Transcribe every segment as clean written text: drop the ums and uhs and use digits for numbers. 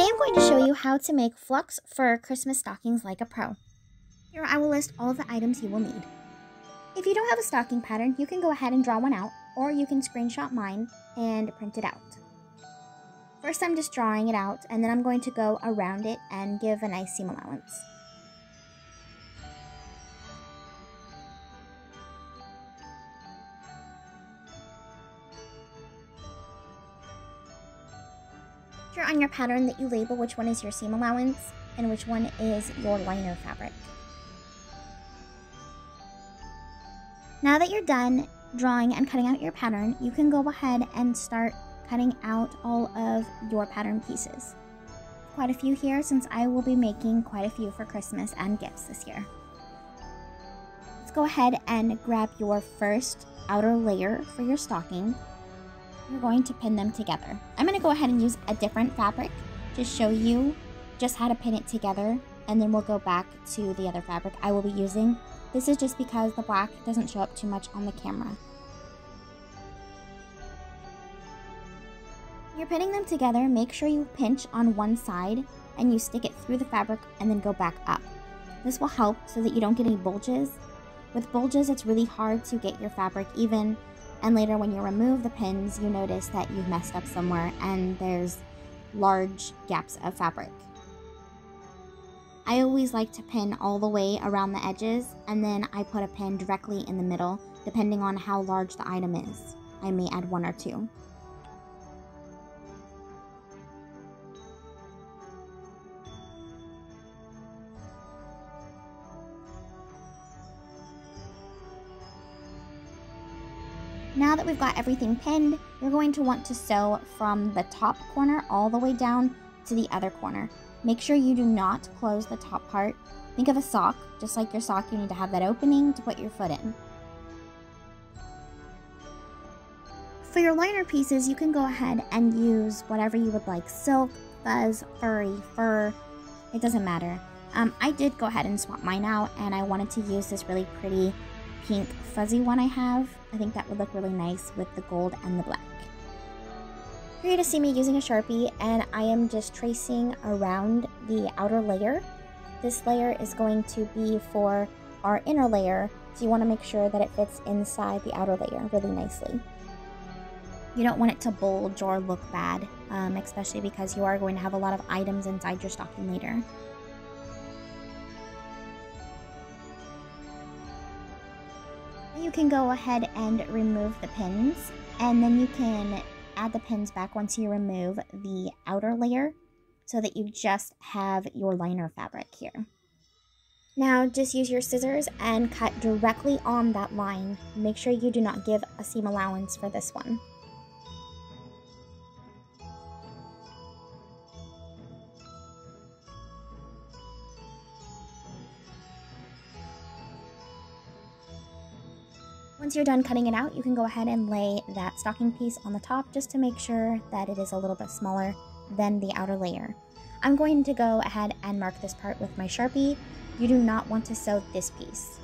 Today I'm going to show you how to make flux fur Christmas stockings like a pro. Here I will list all of the items you will need. If you don't have a stocking pattern, you can go ahead and draw one out, or you can screenshot mine and print it out. First I'm just drawing it out, and then I'm going to go around it and give a nice seam allowance. After on your pattern that you label which one is your seam allowance and which one is your liner fabric. Now that you're done drawing and cutting out your pattern, you can go ahead and start cutting out all of your pattern pieces. Quite a few here since I will be making quite a few for Christmas and gifts this year. Let's go ahead and grab your first outer layer for your stocking. You're going to pin them together. I'm going to go ahead and use a different fabric to show you just how to pin it together, and then we'll go back to the other fabric I will be using. This is just because the black doesn't show up too much on the camera. You're pinning them together, make sure you pinch on one side and you stick it through the fabric and then go back up. This will help so that you don't get any bulges. With bulges, it's really hard to get your fabric even. And later when you remove the pins, you notice that you've messed up somewhere and there's large gaps of fabric. I always like to pin all the way around the edges, and then I put a pin directly in the middle, depending on how large the item is. I may add one or two. Now that we've got everything pinned, you're going to want to sew from the top corner all the way down to the other corner. Make sure you do not close the top part. Think of a sock. Just like your sock, you need to have that opening to put your foot in. For your liner pieces, you can go ahead and use whatever you would like. Silk, fuzz, furry, fur, it doesn't matter. I did go ahead and swap mine out, and I wanted to use this really pretty pink fuzzy one I have. I think that would look really nice with the gold and the black. Here you're going to see me using a Sharpie, and I am just tracing around the outer layer. This layer is going to be for our inner layer, so you want to make sure that it fits inside the outer layer really nicely. You don't want it to bulge or look bad, especially because you are going to have a lot of items inside your stocking later. You can go ahead and remove the pins, and then you can add the pins back once you remove the outer layer so that you just have your liner fabric here. Now just use your scissors and cut directly on that line. Make sure you do not give a seam allowance for this one. Once you're done cutting it out, you can go ahead and lay that stocking piece on the top just to make sure that it is a little bit smaller than the outer layer. I'm going to go ahead and mark this part with my Sharpie. You do not want to sew this piece.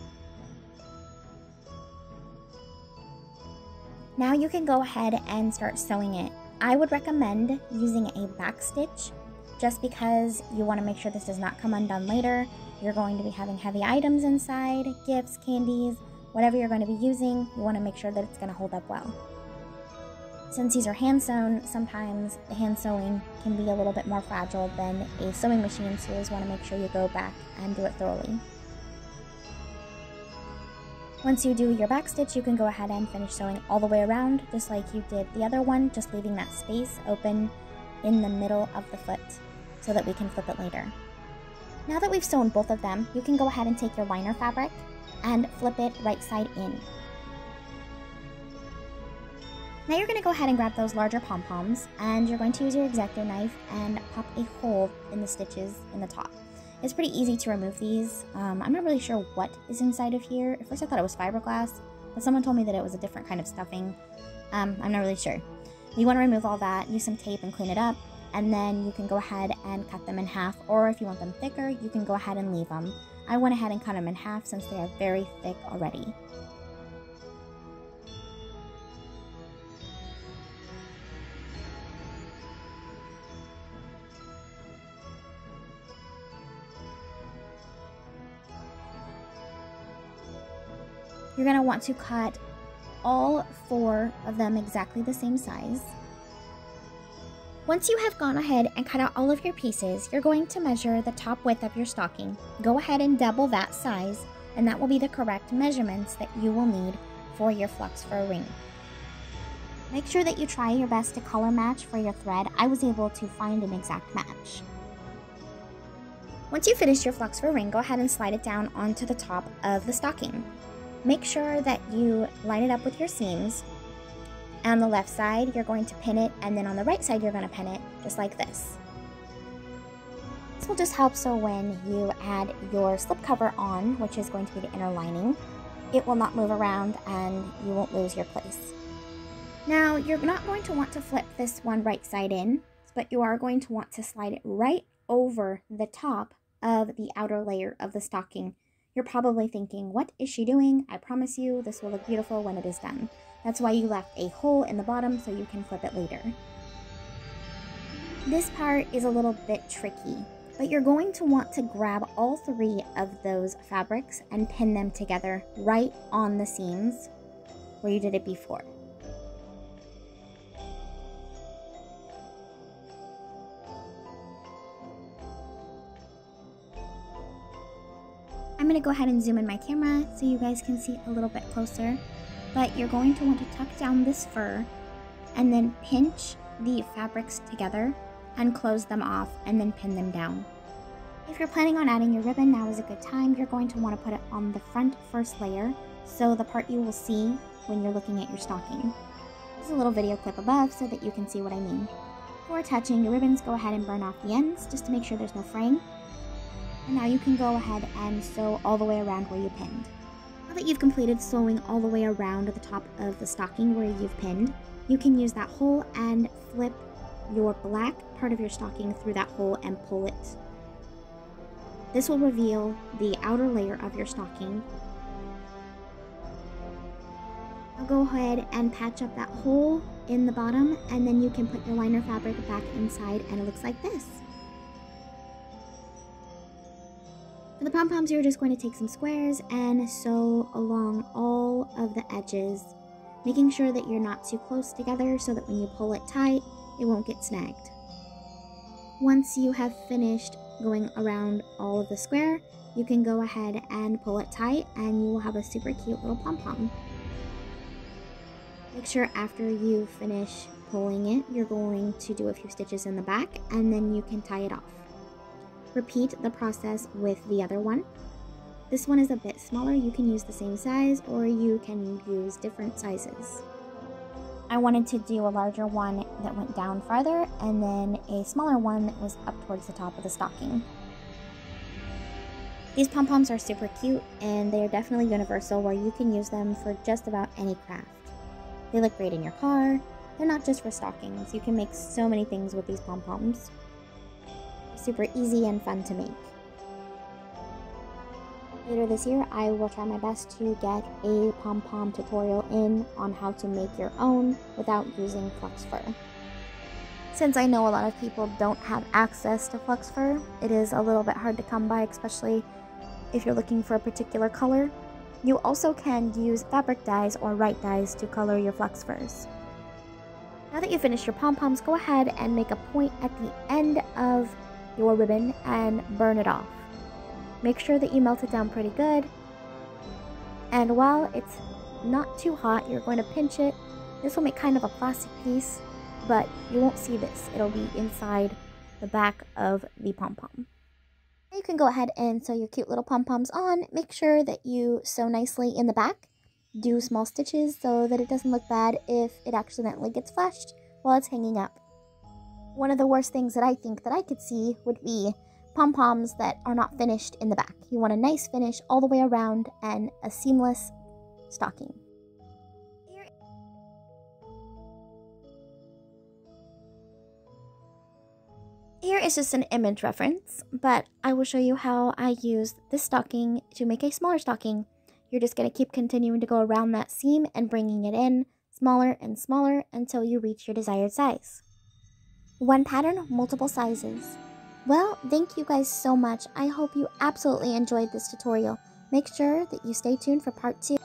Now you can go ahead and start sewing it. I would recommend using a back stitch just because you want to make sure this does not come undone later. You're going to be having heavy items inside, gifts, candies. Whatever you're going to be using, you want to make sure that it's going to hold up well. Since these are hand sewn, sometimes the hand sewing can be a little bit more fragile than a sewing machine, so you always want to make sure you go back and do it thoroughly. Once you do your back stitch, you can go ahead and finish sewing all the way around, just like you did the other one, just leaving that space open in the middle of the foot so that we can flip it later. Now that we've sewn both of them, you can go ahead and take your liner fabric and flip it right side in. Now you're going to go ahead and grab those larger pom-poms, and you're going to use your X-Acto knife and pop a hole in the stitches in the top. It's pretty easy to remove these. I'm not really sure what is inside of here. At first I thought it was fiberglass, but someone told me that it was a different kind of stuffing. I'm not really sure. You want to remove all that, use some tape and clean it up, and then you can go ahead and cut them in half, or if you want them thicker, you can go ahead and leave them. I went ahead and cut them in half since they are very thick already. You're going to want to cut all four of them exactly the same size. Once you have gone ahead and cut out all of your pieces, you're going to measure the top width of your stocking. Go ahead and double that size, and that will be the correct measurements that you will need for your flux fur ring. Make sure that you try your best to color match for your thread. I was able to find an exact match. Once you finish your flux fur ring, go ahead and slide it down onto the top of the stocking. Make sure that you line it up with your seams. On the left side, you're going to pin it, and then on the right side, you're going to pin it just like this. This will just help so when you add your slip cover on, which is going to be the inner lining, it will not move around and you won't lose your place. Now, you're not going to want to flip this one right side in, but you are going to want to slide it right over the top of the outer layer of the stocking. You're probably thinking, what is she doing? I promise you, this will look beautiful when it is done. That's why you left a hole in the bottom so you can flip it later. This part is a little bit tricky, but you're going to want to grab all three of those fabrics and pin them together right on the seams where you did it before. I'm going to go ahead and zoom in my camera so you guys can see a little bit closer, but you're going to want to tuck down this fur and then pinch the fabrics together and close them off and then pin them down. If you're planning on adding your ribbon, now is a good time. You're going to want to put it on the front first layer, so the part you will see when you're looking at your stocking. There's a little video clip above so that you can see what I mean. Before attaching your ribbons, go ahead and burn off the ends just to make sure there's no fraying. And now you can go ahead and sew all the way around where you pinned. Now that you've completed sewing all the way around the top of the stocking where you've pinned, you can use that hole and flip your black part of your stocking through that hole and pull it. This will reveal the outer layer of your stocking. Now go ahead and patch up that hole in the bottom, and then you can put your liner fabric back inside and it looks like this. For the pom-poms, you're just going to take some squares and sew along all of the edges, making sure that you're not too close together so that when you pull it tight, it won't get snagged. Once you have finished going around all of the square, you can go ahead and pull it tight and you will have a super cute little pom-pom. Make sure after you finish pulling it, you're going to do a few stitches in the back and then you can tie it off. Repeat the process with the other one. This one is a bit smaller. You can use the same size or you can use different sizes. I wanted to do a larger one that went down farther and then a smaller one that was up towards the top of the stocking. These pom-poms are super cute and they are definitely universal, where you can use them for just about any craft. They look great in your car. They're not just for stockings. You can make so many things with these pom-poms. Super easy and fun to make. Later this year, I will try my best to get a pom-pom tutorial in on how to make your own without using flux fur. Since I know a lot of people don't have access to flux fur, it is a little bit hard to come by, especially if you're looking for a particular color. You also can use fabric dyes or white dyes to color your flux furs. Now that you finish your pom-poms, go ahead and make a point at the end of your ribbon and burn it off. Make sure that you melt it down pretty good, and while it's not too hot, you're going to pinch it. This will make kind of a plastic piece, but you won't see this. It'll be inside the back of the pom-pom. You can go ahead and sew your cute little pom-poms on. Make sure that you sew nicely in the back. Do small stitches so that it doesn't look bad if it accidentally gets flashed while it's hanging up. One of the worst things that I think that I could see would be pom-poms that are not finished in the back. You want a nice finish all the way around and a seamless stocking. Here is just an image reference, but I will show you how I used this stocking to make a smaller stocking. You're just going to keep continuing to go around that seam and bringing it in smaller and smaller until you reach your desired size. One pattern, multiple sizes. Well, thank you guys so much. I hope you absolutely enjoyed this tutorial. Make sure that you stay tuned for part 2.